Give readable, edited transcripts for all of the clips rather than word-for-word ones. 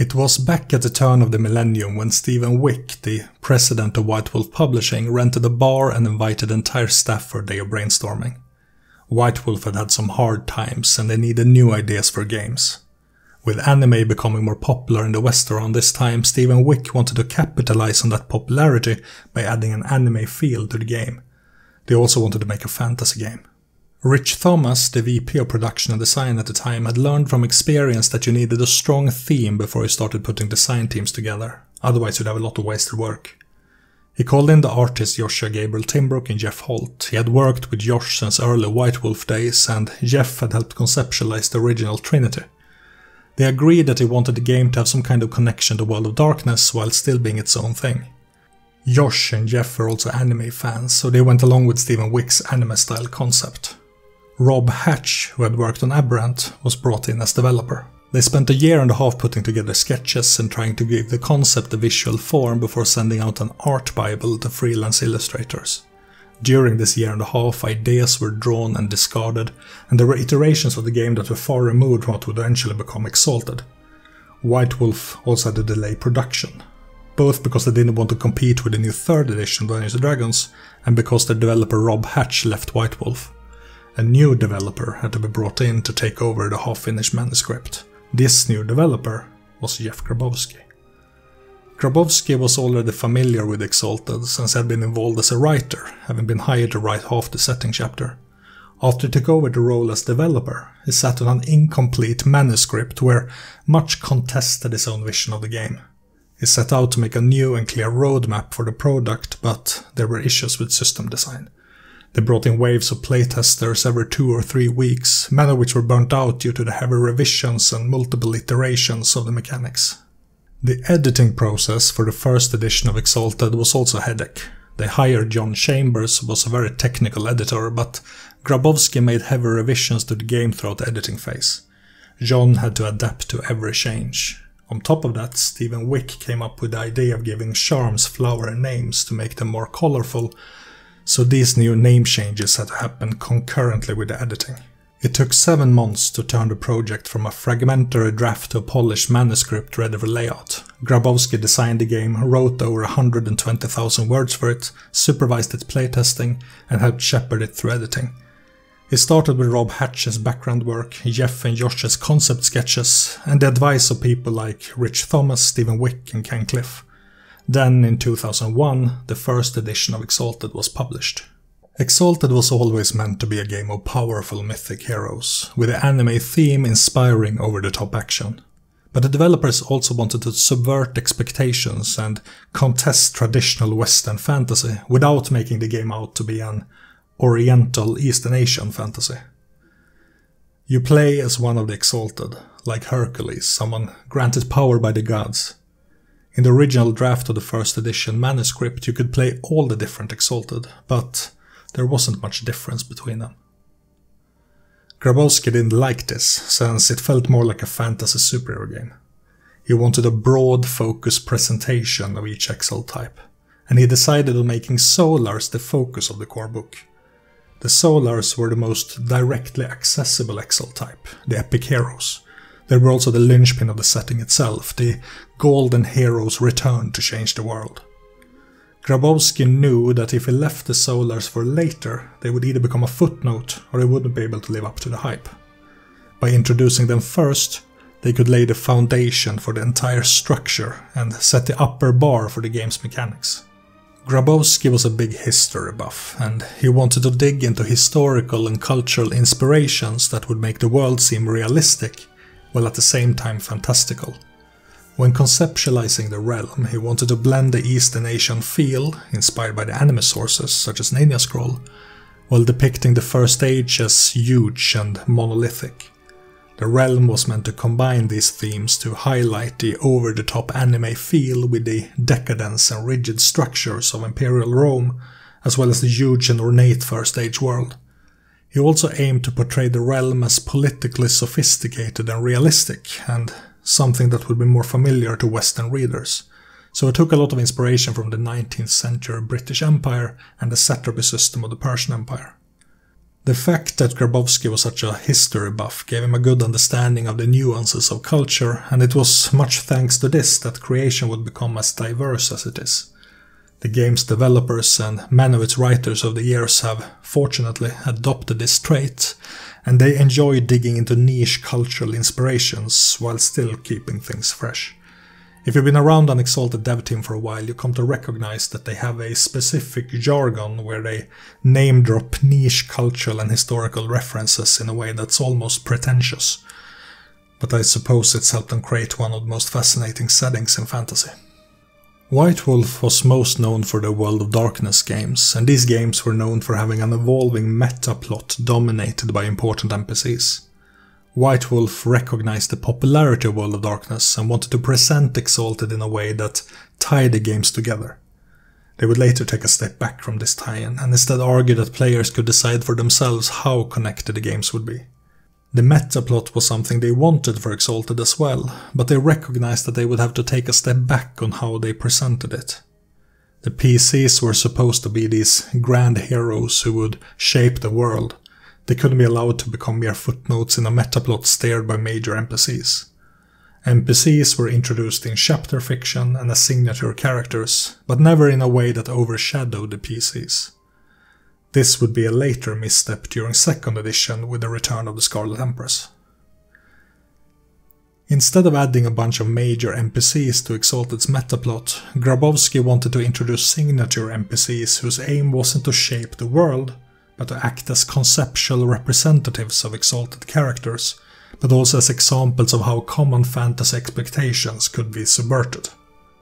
It was back at the turn of the millennium when Stephen Wieck, the president of White Wolf Publishing, rented a bar and invited entire staff for a day of brainstorming. White Wolf had had some hard times and they needed new ideas for games. With anime becoming more popular in the West around this time, Stephen Wieck wanted to capitalize on that popularity by adding an anime feel to the game. They also wanted to make a fantasy game. Rich Thomas, the VP of production and design at the time, had learned from experience that you needed a strong theme before you started putting design teams together, otherwise you'd have a lot of wasted work. He called in the artists Joshua Gabriel Timbrook and Jeff Holt. He had worked with Josh since early White Wolf days, and Jeff had helped conceptualize the original Trinity. They agreed that he wanted the game to have some kind of connection to World of Darkness while still being its own thing. Josh and Jeff were also anime fans, so they went along with Stephen Wieck's anime-style concept. Rob Hatch, who had worked on Aberrant, was brought in as developer. They spent a year and a half putting together sketches and trying to give the concept a visual form before sending out an art bible to freelance illustrators. During this year and a half, ideas were drawn and discarded, and there were iterations of the game that were far removed from what would eventually become Exalted. White Wolf also had to delay production, both because they didn't want to compete with the new 3rd edition of Dungeons & Dragons, and because their developer Rob Hatch left White Wolf. A new developer had to be brought in to take over the half-finished manuscript. This new developer was Geoff Grabowski. Grabowski was already familiar with Exalted since he had been involved as a writer, having been hired to write half the setting chapter. After he took over the role as developer, he sat on an incomplete manuscript where much contested his own vision of the game. He set out to make a new and clear roadmap for the product, but there were issues with system design. They brought in waves of playtesters every 2 or 3 weeks, many of which were burnt out due to the heavy revisions and multiple iterations of the mechanics. The editing process for the first edition of Exalted was also a headache. They hired John Chambers, who was a very technical editor, but Grabowski made heavy revisions to the game throughout the editing phase. John had to adapt to every change. On top of that, Stephen Wieck came up with the idea of giving charms flower names to make them more colorful, so these new name changes had to happen concurrently with the editing. It took 7 months to turn the project from a fragmentary draft to a polished manuscript ready for layout. Grabowski designed the game, wrote over 120,000 words for it, supervised its playtesting, and helped shepherd it through editing. It started with Rob Hatch's background work, Jeff and Josh's concept sketches, and the advice of people like Rich Thomas, Stephen Wieck and Ken Cliff. Then, in 2001, the first edition of Exalted was published. Exalted was always meant to be a game of powerful mythic heroes, with the anime theme inspiring over-the-top action. But the developers also wanted to subvert expectations and contest traditional Western fantasy, without making the game out to be an Oriental Eastern Asian fantasy. You play as one of the Exalted, like Hercules, someone granted power by the gods. In the original draft of the first edition manuscript, you could play all the different Exalted, but there wasn't much difference between them. Grabowski didn't like this, since it felt more like a fantasy superhero game. He wanted a broad, focused presentation of each Exalt type, and he decided on making Solars the focus of the core book. The Solars were the most directly accessible Exalt type, the epic heroes. They were also the linchpin of the setting itself, the golden heroes returned to change the world. Grabowski knew that if he left the Solars for later, they would either become a footnote or they wouldn't be able to live up to the hype. By introducing them first, they could lay the foundation for the entire structure and set the upper bar for the game's mechanics. Grabowski was a big history buff, and he wanted to dig into historical and cultural inspirations that would make the world seem realistic, while at the same time fantastical. When conceptualizing the realm, he wanted to blend the Eastern Asian feel, inspired by the anime sources such as Nenia Scroll, while depicting the First Age as huge and monolithic. The realm was meant to combine these themes to highlight the over-the-top anime feel with the decadence and rigid structures of Imperial Rome, as well as the huge and ornate First Age world. He also aimed to portray the realm as politically sophisticated and realistic, and something that would be more familiar to Western readers, so it took a lot of inspiration from the 19th century British Empire and the satrapy system of the Persian Empire. The fact that Grabowski was such a history buff gave him a good understanding of the nuances of culture, and it was much thanks to this that creation would become as diverse as it is. The game's developers and many of its writers over the years have, fortunately, adopted this trait, and they enjoy digging into niche cultural inspirations while still keeping things fresh. If you've been around an Exalted dev team for a while, you come to recognize that they have a specific jargon where they name-drop niche cultural and historical references in a way that's almost pretentious. But I suppose it's helped them create one of the most fascinating settings in fantasy. White Wolf was most known for the World of Darkness games, and these games were known for having an evolving meta plot dominated by important NPCs. White Wolf recognized the popularity of World of Darkness and wanted to present Exalted in a way that tied the games together. They would later take a step back from this tie-in, and instead argue that players could decide for themselves how connected the games would be. The metaplot was something they wanted for Exalted as well, but they recognized that they would have to take a step back on how they presented it. The PCs were supposed to be these grand heroes who would shape the world. They couldn't be allowed to become mere footnotes in a metaplot steered by major NPCs. NPCs were introduced in chapter fiction and as signature characters, but never in a way that overshadowed the PCs. This would be a later misstep during second edition with the return of the Scarlet Empress. Instead of adding a bunch of major NPCs to Exalted's metaplot, Grabowski wanted to introduce signature NPCs whose aim wasn't to shape the world, but to act as conceptual representatives of Exalted characters, but also as examples of how common fantasy expectations could be subverted.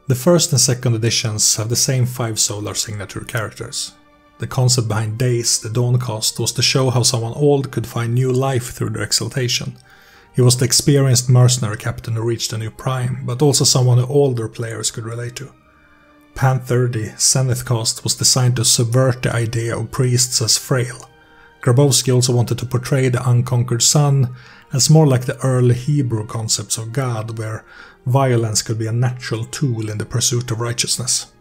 The first and second editions have the same 5 solar signature characters. The concept behind Days, the Dawncast, was to show how someone old could find new life through their exaltation. He was the experienced mercenary captain who reached a new prime, but also someone who older players could relate to. Panther, the Zenithcast, was designed to subvert the idea of priests as frail. Grabowski also wanted to portray the Unconquered Sun as more like the early Hebrew concepts of God, where violence could be a natural tool in the pursuit of righteousness.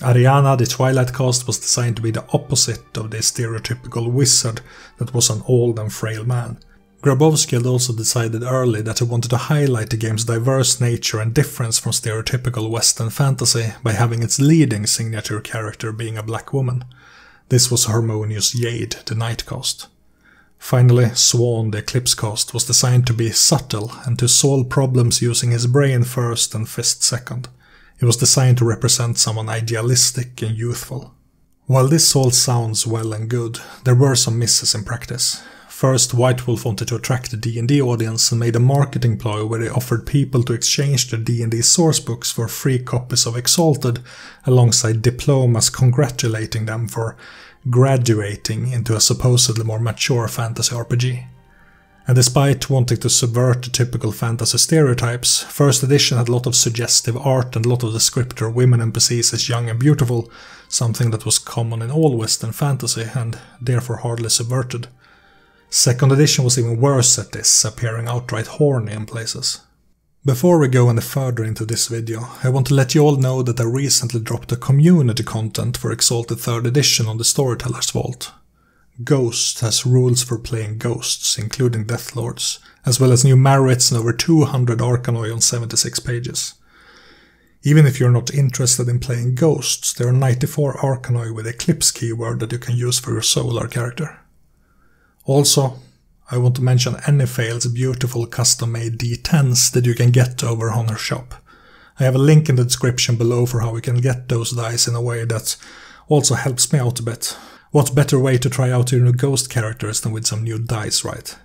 Ariana, the Twilight Cast, was designed to be the opposite of the stereotypical wizard that was an old and frail man. Grabowski had also decided early that he wanted to highlight the game's diverse nature and difference from stereotypical Western fantasy by having its leading signature character being a black woman. This was Harmonious Jade, the Night Cast. Finally, Swan, the Eclipse Cast, was designed to be subtle and to solve problems using his brain first and fist second. It was designed to represent someone idealistic and youthful. While this all sounds well and good, there were some misses in practice. First, White Wolf wanted to attract the D&D audience and made a marketing ploy where they offered people to exchange their D&D sourcebooks for free copies of Exalted, alongside diplomas congratulating them for graduating into a supposedly more mature fantasy RPG. And despite wanting to subvert the typical fantasy stereotypes, first edition had a lot of suggestive art and a lot of descriptor women NPCs as young and beautiful, something that was common in all Western fantasy and therefore hardly subverted. Second edition was even worse at this, appearing outright horny in places. Before we go any further into this video, I want to let you all know that I recently dropped a community content for Exalted 3rd edition on the Storyteller's Vault. Ghost has rules for playing ghosts, including Deathlords, as well as new merits and over 200 Arcanoi on 76 pages. Even if you're not interested in playing ghosts, there are 94 Arcanoi with Eclipse keyword that you can use for your solar character. Also, I want to mention Ennefail's beautiful custom-made D10s that you can get over Honor Shop. I have a link in the description below for how you can get those dice in a way that also helps me out a bit. What better way to try out your new ghost characters than with some new dice, right?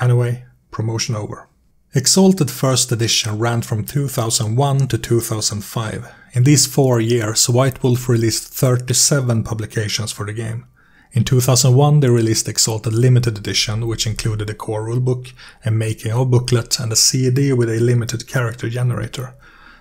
Anyway, promotion over. Exalted 1st edition ran from 2001 to 2005. In these 4 years, White Wolf released 37 publications for the game. In 2001 they released Exalted Limited Edition, which included a core rulebook, a making-of booklet and a CD with a limited character generator.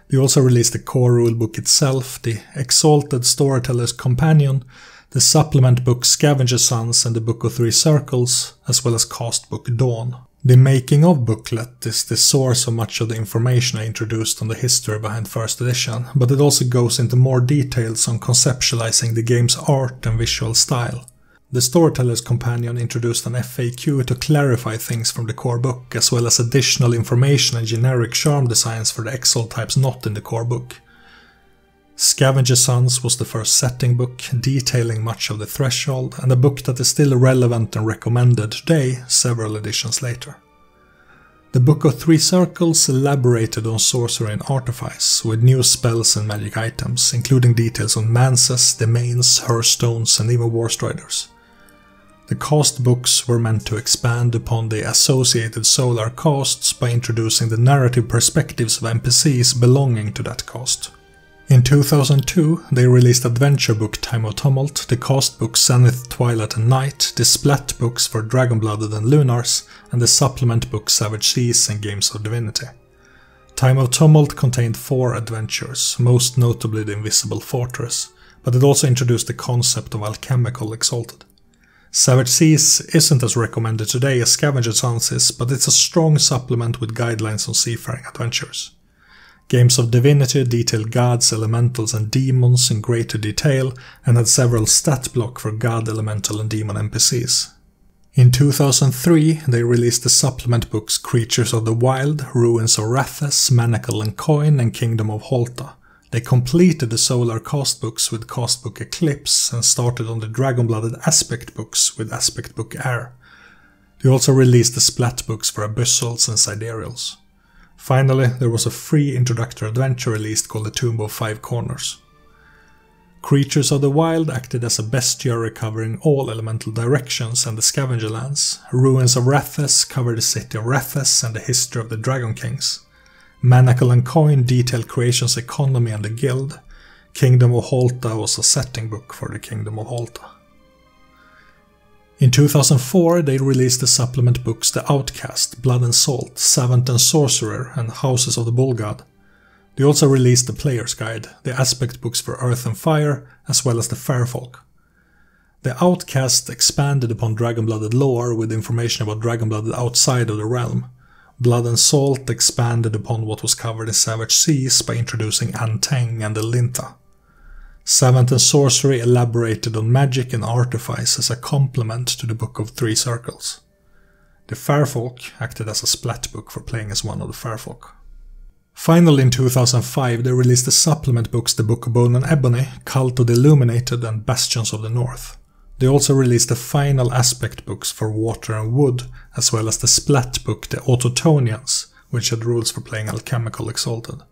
They also released the core rulebook itself, the Exalted Storyteller's Companion, the supplement book Scavenger Sons and the Book of Three Circles, as well as cast book Dawn. The making of booklet is the source of much of the information I introduced on the history behind first edition, but it also goes into more details on conceptualizing the game's art and visual style. The Storyteller's Companion introduced an FAQ to clarify things from the core book, as well as additional information and generic charm designs for the Exalt types not in the core book. Scavenger Sons was the first setting book, detailing much of the Threshold, and a book that is still relevant and recommended today, several editions later. The Book of Three Circles elaborated on sorcery and artifice, with new spells and magic items, including details on manses, domains, hearthstones, and even warstriders. The cast books were meant to expand upon the associated solar casts by introducing the narrative perspectives of NPCs belonging to that cast. In 2002, they released adventure book Time of Tumult, the cast book Zenith, Twilight and Night, the splat books for Dragonblooded and Lunars, and the supplement book Savage Seas and Games of Divinity. Time of Tumult contained 4 adventures, most notably the Invisible Fortress, but it also introduced the concept of alchemical Exalted. Savage Seas isn't as recommended today as Scavenger Sons is, but it's a strong supplement with guidelines on seafaring adventures. Games of Divinity detailed gods, elementals and demons in greater detail, and had several stat blocks for god, elemental and demon NPCs. In 2003, they released the supplement books Creatures of the Wild, Ruins of Rathas, Manacle and Coin, and Kingdom of Halta. They completed the Solar cast books with cast book Eclipse, and started on the Dragonblooded Aspect books with Aspect book Air. They also released the splat books for Abyssals and Sidereals. Finally, there was a free introductory adventure released called The Tomb of Five Corners. Creatures of the Wild acted as a bestiary covering all elemental directions and the scavenger lands. Ruins of Rathas covered the city of Rathas and the history of the Dragon Kings. Manacle and Coin detailed creation's economy and the guild. Kingdom of Halta was a setting book for the Kingdom of Halta. In 2004, they released the supplement books The Outcast, Blood and Salt, Savant and Sorcerer, and Houses of the Bull God. They also released the Player's Guide, the aspect books for Earth and Fire, as well as the Fairfolk. The Outcast expanded upon Dragonblooded lore with information about Dragonblooded outside of the realm. Blood and Salt expanded upon what was covered in Savage Seas by introducing Anteng and the Linta. Savant and Sorcery elaborated on magic and artifice as a complement to the Book of Three Circles. The Fairfolk acted as a splat book for playing as one of the Fairfolk. Finally, in 2005, they released the supplement books The Book of Bone and Ebony, Cult of the Illuminated and Bastions of the North. They also released the final aspect books for Water and Wood, as well as the splat book The Autotonians, which had rules for playing alchemical Exalted.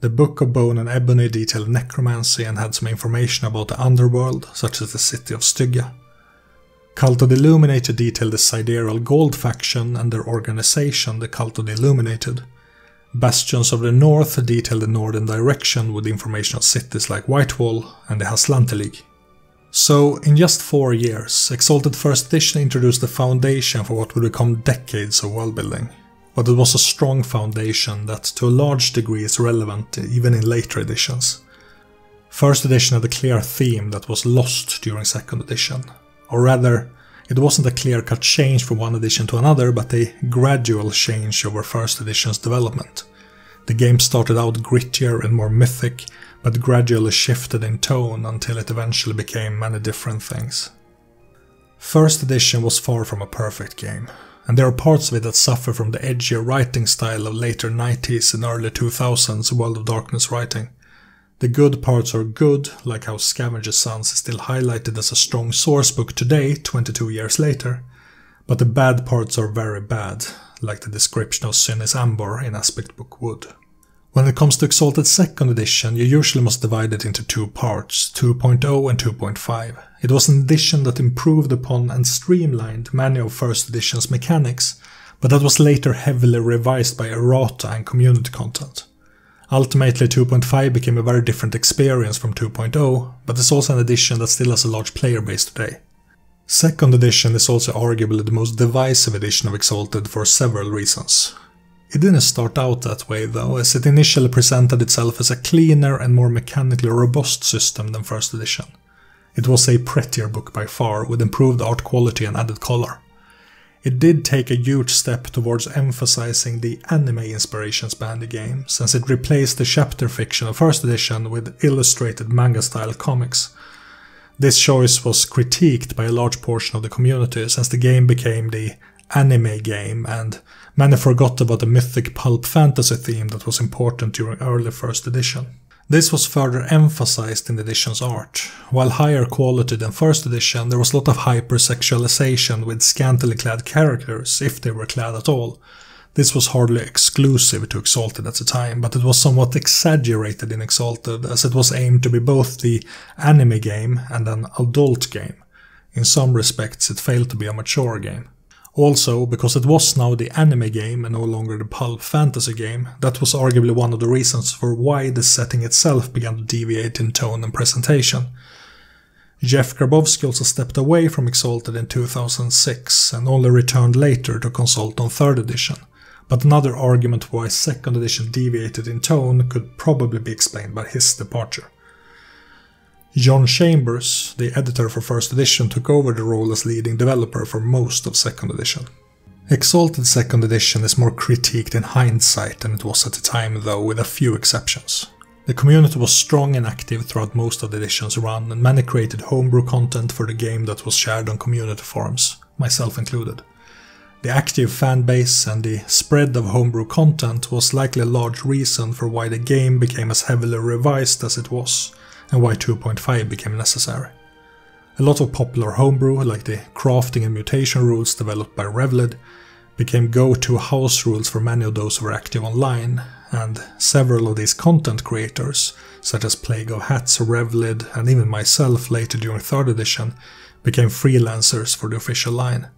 The Book of Bone and Ebony detailed necromancy and had some information about the underworld, such as the city of Stygia. Cult of the Illuminated detailed the Sidereal Gold faction and their organization, the Cult of the Illuminated. Bastions of the North detailed the Northern Direction with information on cities like Whitewall and the Haslante League. So, in just 4 years, Exalted First Edition introduced the foundation for what would become decades of worldbuilding. But it was a strong foundation that to a large degree is relevant even in later editions. First edition had a clear theme that was lost during second edition. Or rather, it wasn't a clear-cut change from one edition to another, but a gradual change over first edition's development. The game started out grittier and more mythic, but gradually shifted in tone until it eventually became many different things. First edition was far from a perfect game. And there are parts of it that suffer from the edgier writing style of later 90s and early 2000s World of Darkness writing. The good parts are good, like how Scavenger Sons is still highlighted as a strong sourcebook today, 22 years later, but the bad parts are very bad, like the description of Synnis Ambor in Aspect Book Wood. When it comes to Exalted 2nd edition, you usually must divide it into two parts, 2.0 and 2.5. It was an edition that improved upon and streamlined many of 1st edition's mechanics, but that was later heavily revised by errata and community content. Ultimately 2.5 became a very different experience from 2.0, but it's also an edition that still has a large player base today. 2nd edition is also arguably the most divisive edition of Exalted for several reasons. It didn't start out that way though, as it initially presented itself as a cleaner and more mechanically robust system than first edition. It was a prettier book by far, with improved art quality and added color. It did take a huge step towards emphasizing the anime inspirations behind the game, since it replaced the chapter fiction of first edition with illustrated manga-style comics. This choice was critiqued by a large portion of the community, since the game became the anime game, and many forgot about the mythic pulp fantasy theme that was important during early first edition. This was further emphasized in the edition's art. While higher quality than first edition, there was a lot of hypersexualization with scantily clad characters, if they were clad at all. This was hardly exclusive to Exalted at the time, but it was somewhat exaggerated in Exalted, as it was aimed to be both the anime game and an adult game. In some respects, it failed to be a mature game. Also, because it was now the anime game and no longer the pulp fantasy game, that was arguably one of the reasons for why the setting itself began to deviate in tone and presentation. Geoff Grabowski also stepped away from Exalted in 2006 and only returned later to consult on 3rd edition, but another argument why 2nd edition deviated in tone could probably be explained by his departure. John Chambers, the editor for 1st edition, took over the role as leading developer for most of 2nd edition. Exalted 2nd edition is more critiqued in hindsight than it was at the time though, with a few exceptions. The community was strong and active throughout most of the edition's run, and many created homebrew content for the game that was shared on community forums, myself included. The active fan base and the spread of homebrew content was likely a large reason for why the game became as heavily revised as it was, and why 2.5 became necessary. A lot of popular homebrew, like the crafting and mutation rules developed by Revlid, became go-to house rules for many of those who were active online, and several of these content creators, such as Plague of Hats, Revlid, and even myself later during 3rd edition, became freelancers for the official line.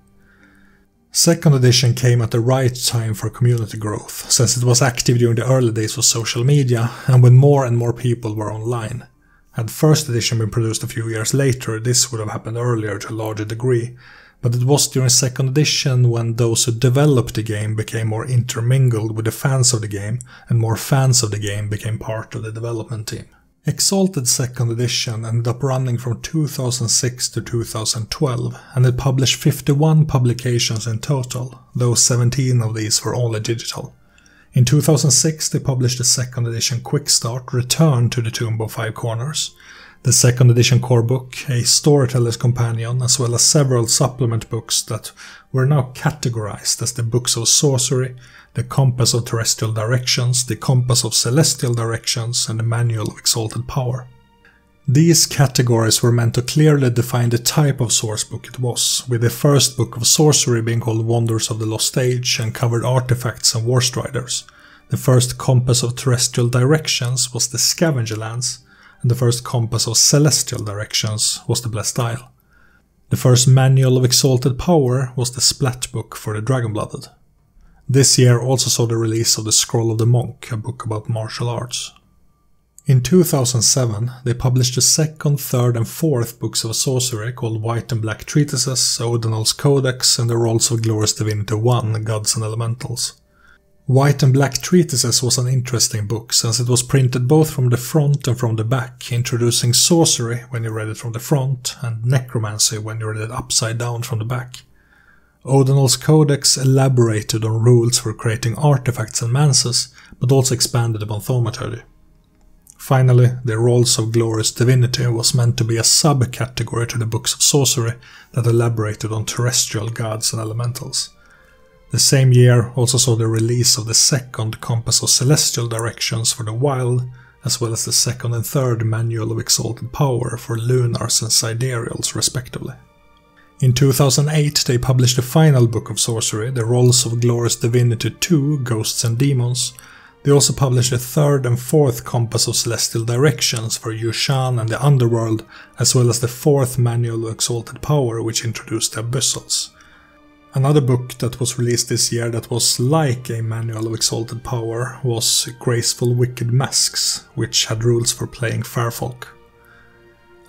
2nd edition came at the right time for community growth, since it was active during the early days of social media, and when more and more people were online. Had 1st edition been produced a few years later, this would have happened earlier to a larger degree, but it was during 2nd edition when those who developed the game became more intermingled with the fans of the game, and more fans of the game became part of the development team. Exalted 2nd edition ended up running from 2006 to 2012, and it published 51 publications in total, though 17 of these were only digital. In 2006 they published the 2nd edition Quick Start, Return to the Tomb of Five Corners, the 2nd edition core book, a Storyteller's Companion, as well as several supplement books that were now categorized as the Books of Sorcery, the Compass of Terrestrial Directions, the Compass of Celestial Directions, and the Manual of Exalted Power. These categories were meant to clearly define the type of sourcebook it was, with the first book of sorcery being called Wonders of the Lost Age and covered artifacts and warstriders. The first Compass of Terrestrial Directions was the Scavenger Lands, and the first Compass of Celestial Directions was the Blessed Isle. The first Manual of Exalted Power was the Splat book for the Dragonblooded. This year also saw the release of the Scroll of the Monk, a book about martial arts. In 2007 they published the 2nd, 3rd and 4th books of sorcery called White and Black Treatises, Odinal's Codex and the Rolls of Glorious Divinity 1, Gods and Elementals. White and Black Treatises was an interesting book since it was printed both from the front and from the back, introducing sorcery when you read it from the front and necromancy when you read it upside down from the back. Odinal's Codex elaborated on rules for creating artifacts and manses, but also expanded upon thaumaturgy. Finally, the Rolls of Glorious Divinity was meant to be a subcategory to the Books of Sorcery that elaborated on terrestrial gods and elementals. The same year also saw the release of the 2nd Compass of Celestial Directions for the Wild, as well as the 2nd and 3rd Manual of Exalted Power for Lunars and Sidereals respectively. In 2008 they published the final book of sorcery, the Rolls of Glorious Divinity 2, Ghosts and Demons. They also published the 3rd and 4th Compass of Celestial Directions for Yushan and the Underworld, as well as the 4th Manual of Exalted Power, which introduced the Abyssals. Another book that was released this year that was like a Manual of Exalted Power was Graceful Wicked Masks, which had rules for playing Fairfolk.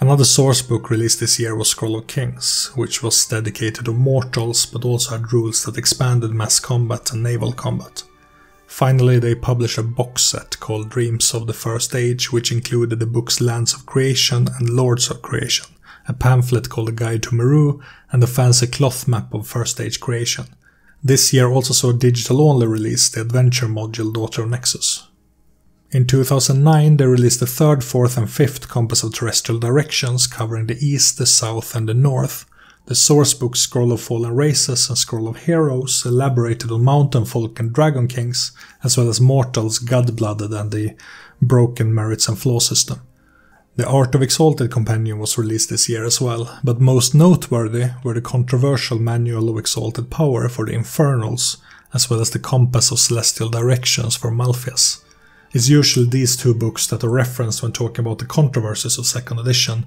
Another source book released this year was Scroll of Kings, which was dedicated to mortals but also had rules that expanded mass combat and naval combat. Finally, they published a box set called Dreams of the First Age, which included the books Lands of Creation and Lords of Creation, a pamphlet called A Guide to Meru, and a fancy cloth map of First Age creation. This year also saw a digital-only release, the adventure module Daughter of Nexus. In 2009 they released the 3rd, 4th and 5th compass of terrestrial directions covering the east, the south and the north. The source books Scroll of Fallen Races and Scroll of Heroes elaborated on mountain folk and dragon kings, as well as mortals, god-blooded and the broken merits and flaw system. The Art of Exalted Compendium was released this year as well, but most noteworthy were the controversial Manual of Exalted Power for the Infernals, as well as the Compass of Celestial Directions for Malpheus. It's usually these two books that are referenced when talking about the controversies of 2nd edition,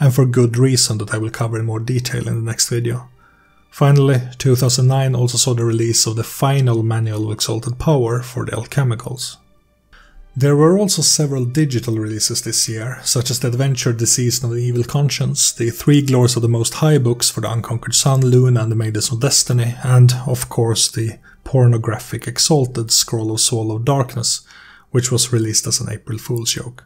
and for good reason that I will cover in more detail in the next video. Finally, 2009 also saw the release of the final Manual of Exalted Power for the Alchemicals. There were also several digital releases this year, such as The Adventure Deceased of the Evil Conscience, the Three Glories of the Most High books for the Unconquered Sun, Lune and the Maidens of Destiny, and, of course, the pornographic Exalted Scroll of Soul of Darkness, which was released as an April Fool's joke.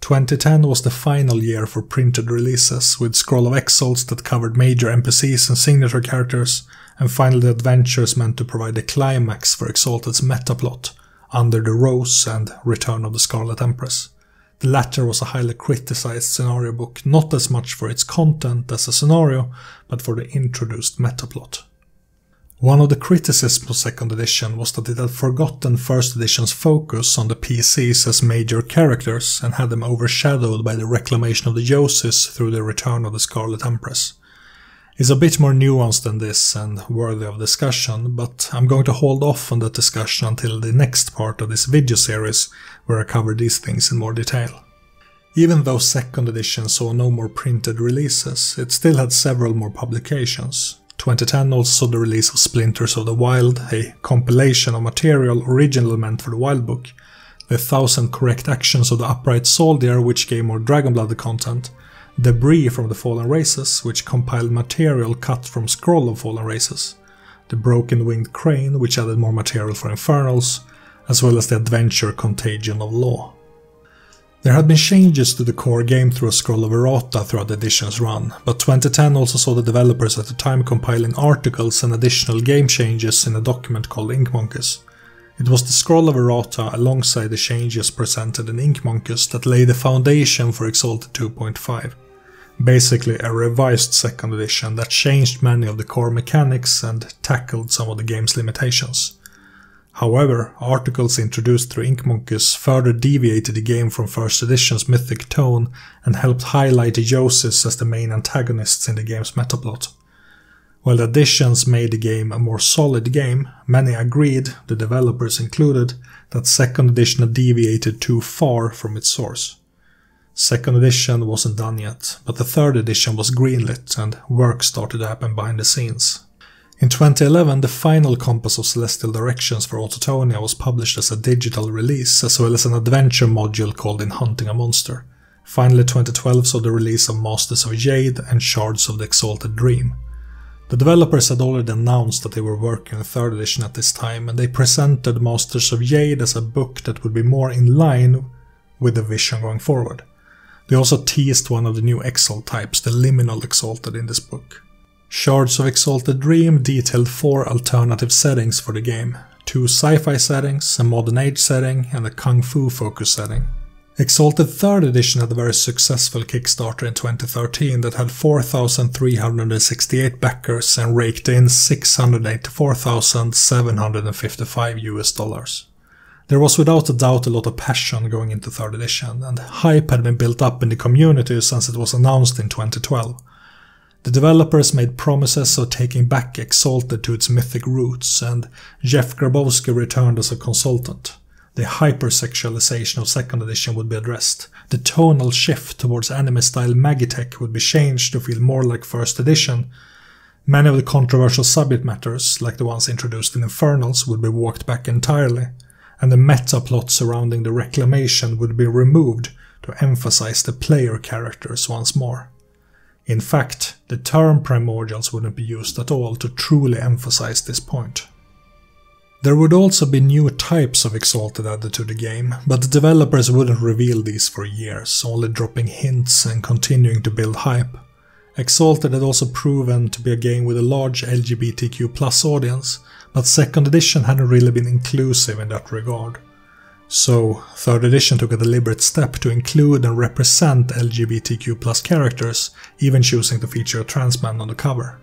2010 was the final year for printed releases, with Scroll of Exalts that covered major NPCs and signature characters, and finally the adventures meant to provide the climax for Exalted's metaplot, Under the Rose and Return of the Scarlet Empress. The latter was a highly criticized scenario book, not as much for its content as a scenario, but for the introduced metaplot. One of the criticisms of 2nd edition was that it had forgotten 1st edition's focus on the PCs as major characters and had them overshadowed by the reclamation of the Yozis through the Return of the Scarlet Empress. It's a bit more nuanced than this and worthy of discussion, but I'm going to hold off on that discussion until the next part of this video series, where I cover these things in more detail. Even though 2nd edition saw no more printed releases, it still had several more publications. 2010 also saw the release of Splinters of the Wild, a compilation of material originally meant for the Wild book, the 1000 Correct Actions of the Upright Soldier, which gave more Dragonblood content, Debris from the Fallen Races, which compiled material cut from Scroll of Fallen Races, the Broken Winged Crane, which added more material for Infernals, as well as the adventure Contagion of Law. There had been changes to the core game through a Scroll of Errata throughout the edition's run, but 2010 also saw the developers at the time compiling articles and additional game changes in a document called Ink Monkeys. It was the Scroll of Errata alongside the changes presented in Ink Monkeys that laid the foundation for Exalted 2.5. Basically a revised 2nd edition that changed many of the core mechanics and tackled some of the game's limitations. However, articles introduced through Ink Monkeys further deviated the game from 1st edition's mythic tone and helped highlight the Yozis as the main antagonists in the game's metaplot. While the additions made the game a more solid game, many agreed, the developers included, that 2nd edition had deviated too far from its source. 2nd edition wasn't done yet, but the 3rd edition was greenlit and work started to happen behind the scenes. In 2011 the final Compass of Celestial Directions for Autotonia was published as a digital release, as well as an adventure module called In Hunting a Monster. Finally 2012 saw the release of Masters of Jade and Shards of the Exalted Dream. The developers had already announced that they were working on 3rd edition at this time, and they presented Masters of Jade as a book that would be more in line with the vision going forward. They also teased one of the new Exalt types, the Liminal Exalted, in this book. Shards of Exalted Dream detailed 4 alternative settings for the game, 2 sci-fi settings, a modern age setting and a kung fu focus setting. Exalted 3rd edition had a very successful Kickstarter in 2013 that had 4,368 backers and raked in $684,755. There was without a doubt a lot of passion going into 3rd edition, and hype had been built up in the community since it was announced in 2012. The developers made promises of taking back Exalted to its mythic roots, and Geoff Grabowski returned as a consultant. The hypersexualization of 2nd edition would be addressed, the tonal shift towards anime-style magitech would be changed to feel more like 1st edition, many of the controversial subject matters, like the ones introduced in Infernals, would be walked back entirely, and the meta-plot surrounding the reclamation would be removed to emphasize the player characters once more. In fact, the term primordials wouldn't be used at all to truly emphasize this point. There would also be new types of Exalted added to the game, but the developers wouldn't reveal these for years, only dropping hints and continuing to build hype. Exalted had also proven to be a game with a large LGBTQ+ audience, but 2nd edition hadn't really been inclusive in that regard. So 3rd edition took a deliberate step to include and represent LGBTQ+ characters, even choosing to feature a trans man on the cover.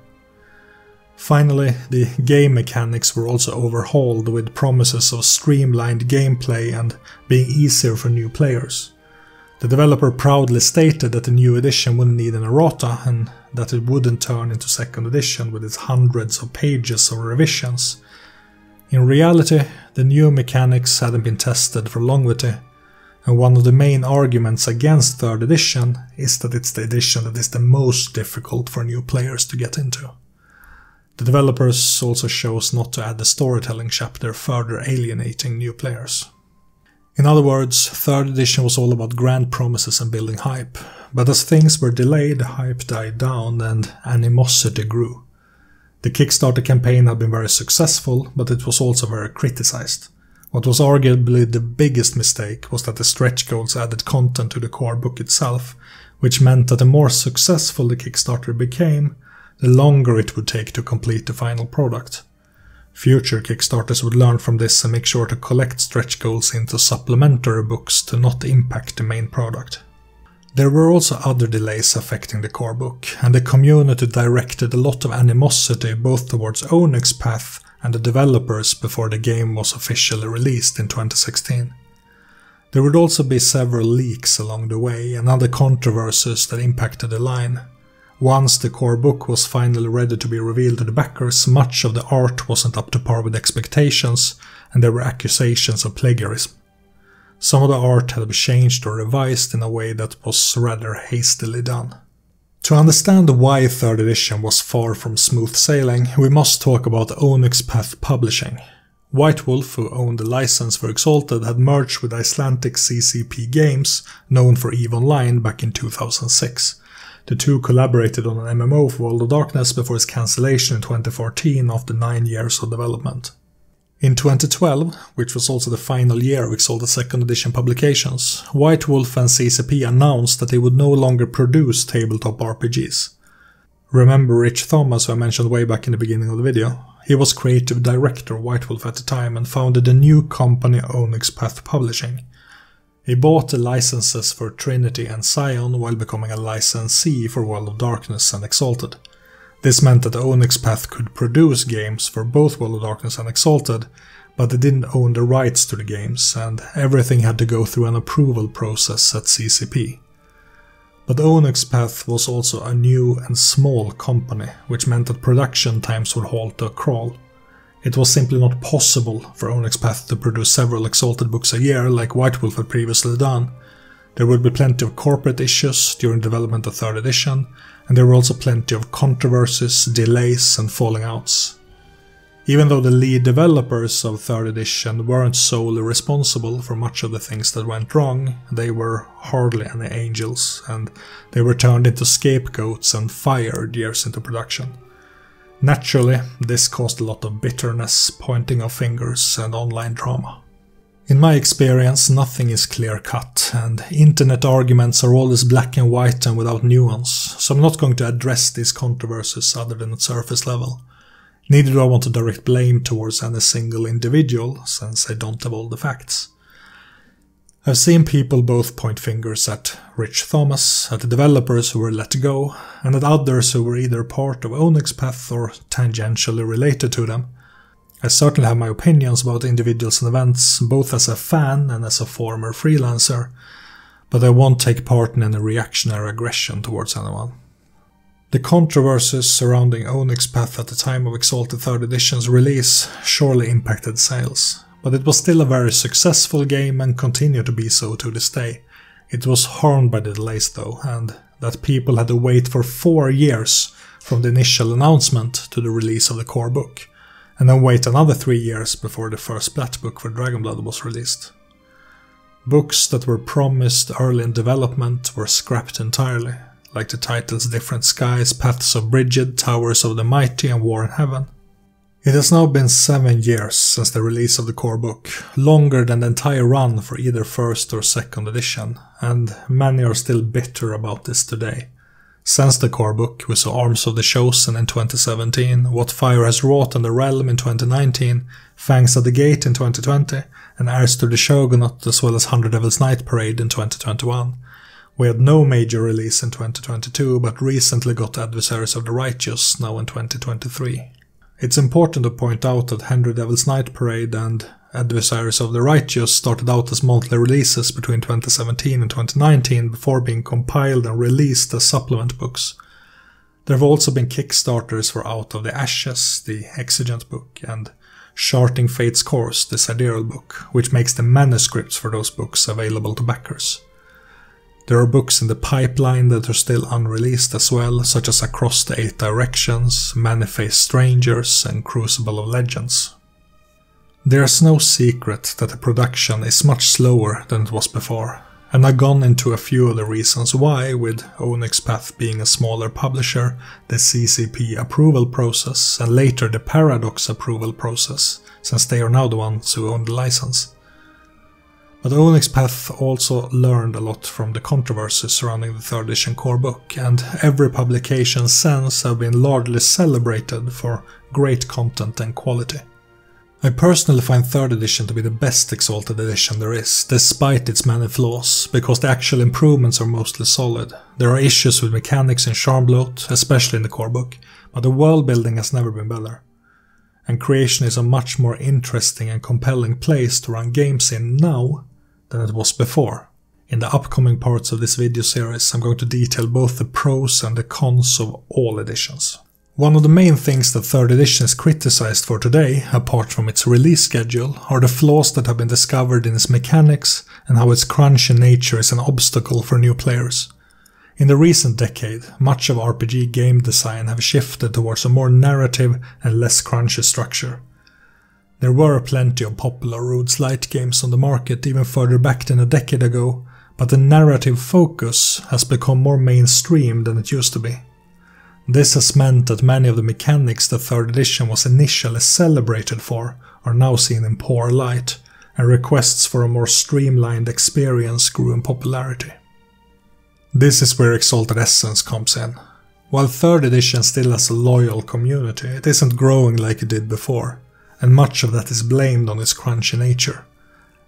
Finally, the game mechanics were also overhauled with promises of streamlined gameplay and being easier for new players. The developer proudly stated that the new edition wouldn't need an errata and that it wouldn't turn into 2nd edition with its hundreds of pages of revisions. In reality, the new mechanics hadn't been tested for longevity, and one of the main arguments against 3rd edition is that it's the edition that is the most difficult for new players to get into. The developers also chose not to add the storytelling chapter, further alienating new players. In other words, 3rd edition was all about grand promises and building hype, but as things were delayed, hype died down and animosity grew. The Kickstarter campaign had been very successful, but it was also very criticized. What was arguably the biggest mistake was that the stretch goals added content to the core book itself, which meant that the more successful the Kickstarter became, the longer it would take to complete the final product. Future Kickstarters would learn from this and make sure to collect stretch goals into supplementary books to not impact the main product. There were also other delays affecting the core book, and the community directed a lot of animosity both towards Onyx Path and the developers before the game was officially released in 2016. There would also be several leaks along the way and other controversies that impacted the line. Once the core book was finally ready to be revealed to the backers, much of the art wasn't up to par with expectations, and there were accusations of plagiarism. Some of the art had been changed or revised in a way that was rather hastily done. To understand why 3rd edition was far from smooth sailing, we must talk about Onyx Path Publishing. White Wolf, who owned the license for Exalted, had merged with Icelandic CCP Games, known for EVE Online, back in 2006. The two collaborated on an MMO for World of Darkness before its cancellation in 2014 after 9 years of development. In 2012, which was also the final year of Exalted 2nd edition publications, White Wolf and CCP announced that they would no longer produce tabletop RPGs. Remember Rich Thomas, who I mentioned way back in the beginning of the video? He was creative director of White Wolf at the time and founded a new company, Onyx Path Publishing. He bought the licenses for Trinity and Scion while becoming a licensee for World of Darkness and Exalted. This meant that Onyx Path could produce games for both World of Darkness and Exalted, but they didn't own the rights to the games, and everything had to go through an approval process at CCP. But Onyx Path was also a new and small company, which meant that production times would halt to a crawl. It was simply not possible for Onyx Path to produce several Exalted books a year like White Wolf had previously done. There would be plenty of corporate issues during development of 3rd edition, and there were also plenty of controversies, delays and falling outs. Even though the lead developers of 3rd edition weren't solely responsible for much of the things that went wrong, they were hardly any angels, and they were turned into scapegoats and fired years into production. Naturally, this caused a lot of bitterness, pointing of fingers and online drama. In my experience, nothing is clear-cut, and internet arguments are always black and white and without nuance, so I'm not going to address these controversies other than at surface level. Neither do I want to direct blame towards any single individual, since I don't have all the facts. I've seen people both point fingers at Rich Thomas, at the developers who were let go, and at others who were either part of Onyx Path or tangentially related to them. I certainly have my opinions about individuals and events, both as a fan and as a former freelancer, but I won't take part in any reactionary aggression towards anyone. The controversies surrounding Onyx Path at the time of Exalted 3rd Edition's release surely impacted sales. But it was still a very successful game and continued to be so to this day. It was harmed by the delays though, and that people had to wait for 4 years from the initial announcement to the release of the core book, and then wait another 3 years before the first Splat book for Dragonblood was released. Books that were promised early in development were scrapped entirely, like the titles Different Skies, Paths of Brigid, Towers of the Mighty and War in Heaven. It has now been 7 years since the release of the core book, longer than the entire run for either 1st or 2nd edition, and many are still bitter about this today. Since the core book, we saw Arms of the Chosen in 2017, What Fire Has Wrought in the Realm in 2019, Fangs at the Gate in 2020, and Heirs to the Shogunate as well as Hundred Devils Night Parade in 2021. We had no major release in 2022, but recently got Adversaries of the Righteous now in 2023. It's important to point out that Hundred Devils Night Parade and Adversaries of the Righteous started out as monthly releases between 2017 and 2019 before being compiled and released as supplement books. There have also been Kickstarters for Out of the Ashes, the Exigent book, and Charting Fate's Course, the Sidereal book, which makes the manuscripts for those books available to backers. There are books in the pipeline that are still unreleased as well, such as Across the Eight Directions, Many-Faced Strangers, and Crucible of Legends. There's no secret that the production is much slower than it was before, and I've gone into a few of the reasons why, with Onyx Path being a smaller publisher, the CCP approval process, and later the Paradox approval process, since they are now the ones who own the license. But Onyx Path also learned a lot from the controversy surrounding the 3rd edition core book, and every publication since have been largely celebrated for great content and quality. I personally find 3rd edition to be the best Exalted edition there is, despite its many flaws, because the actual improvements are mostly solid. There are issues with mechanics and charm bloat, especially in the core book, but the world building has never been better. And creation is a much more interesting and compelling place to run games in now than it was before. In the upcoming parts of this video series, I'm going to detail both the pros and the cons of all editions. One of the main things that 3rd edition is criticized for today, apart from its release schedule, are the flaws that have been discovered in its mechanics and how its crunchy nature is an obstacle for new players. In the recent decade, much of RPG game design have shifted towards a more narrative and less crunchy structure. There were plenty of popular roguelite games on the market even further back than a decade ago, but the narrative focus has become more mainstream than it used to be. This has meant that many of the mechanics that 3rd edition was initially celebrated for are now seen in poor light, and requests for a more streamlined experience grew in popularity. This is where Exalted Essence comes in. While 3rd edition still has a loyal community, it isn't growing like it did before, and much of that is blamed on its crunchy nature.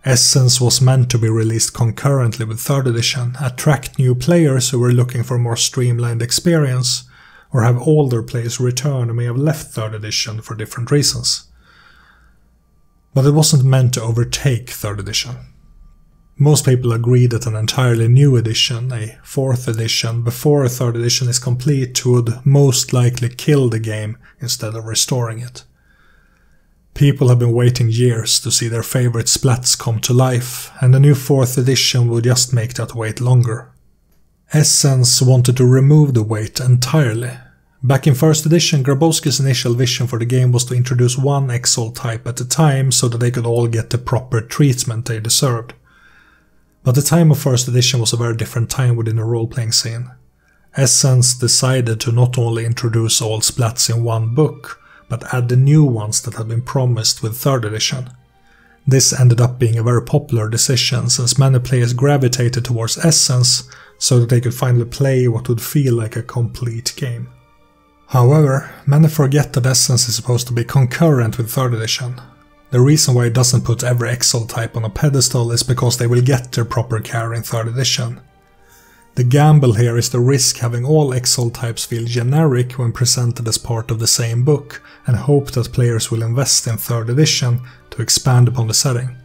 Essence was meant to be released concurrently with 3rd edition, attract new players who were looking for a more streamlined experience, or have older players return who may have left 3rd edition for different reasons. But it wasn't meant to overtake 3rd edition. Most people agree that an entirely new edition, a 4th edition, before a 3rd edition is complete would most likely kill the game instead of restoring it. People have been waiting years to see their favorite splats come to life, and a new 4th edition would just make that wait longer. Essence wanted to remove the wait entirely. Back in 1st edition, Grabowski's initial vision for the game was to introduce one Exalt type at a time so that they could all get the proper treatment they deserved. But the time of 1st edition was a very different time within the role-playing scene. Essence decided to not only introduce all splats in one book, but add the new ones that had been promised with 3rd edition. This ended up being a very popular decision, since many players gravitated towards Essence so that they could finally play what would feel like a complete game. However, many forget that Essence is supposed to be concurrent with 3rd edition. The reason why it doesn't put every Exalt type on a pedestal is because they will get their proper care in 3rd edition. The gamble here is the risk having all Exalt types feel generic when presented as part of the same book, and hope that players will invest in 3rd edition to expand upon the setting.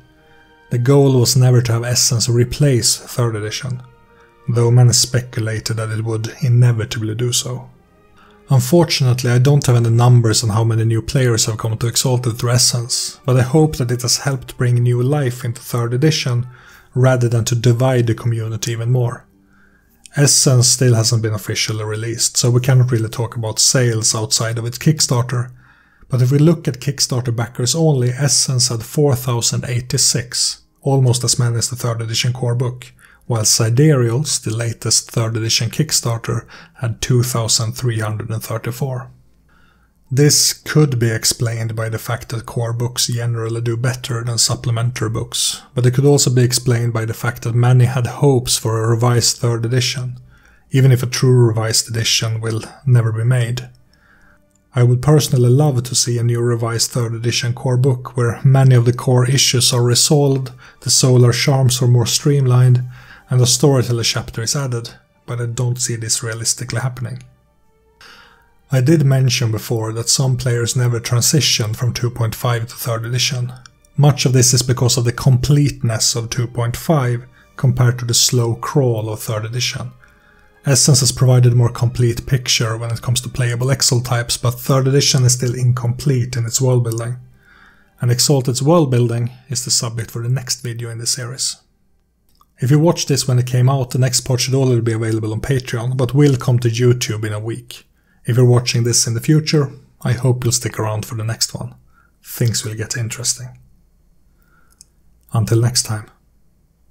The goal was never to have Essence replace 3rd edition, though many speculated that it would inevitably do so. Unfortunately, I don't have any numbers on how many new players have come to Exalted through Essence, but I hope that it has helped bring new life into 3rd edition, rather than to divide the community even more. Essence still hasn't been officially released, so we cannot really talk about sales outside of its Kickstarter, but if we look at Kickstarter backers only, Essence had 4,086, almost as many as the 3rd edition core book, while Sidereals, the latest 3rd edition Kickstarter, had 2,334. This could be explained by the fact that core books generally do better than supplementary books, but it could also be explained by the fact that many had hopes for a revised 3rd edition, even if a true revised edition will never be made. I would personally love to see a new revised 3rd edition core book where many of the core issues are resolved, the solar charms are more streamlined, and a storyteller chapter is added, but I don't see this realistically happening. I did mention before that some players never transitioned from 2.5 to 3rd edition. Much of this is because of the completeness of 2.5 compared to the slow crawl of 3rd edition. Essence has provided a more complete picture when it comes to playable Exalt types, but 3rd edition is still incomplete in its worldbuilding. And Exalted's worldbuilding is the subject for the next video in the series. If you watched this when it came out, the next part should already be available on Patreon, but will come to YouTube in a week. If you're watching this in the future, I hope you'll stick around for the next one. Things will get interesting. Until next time.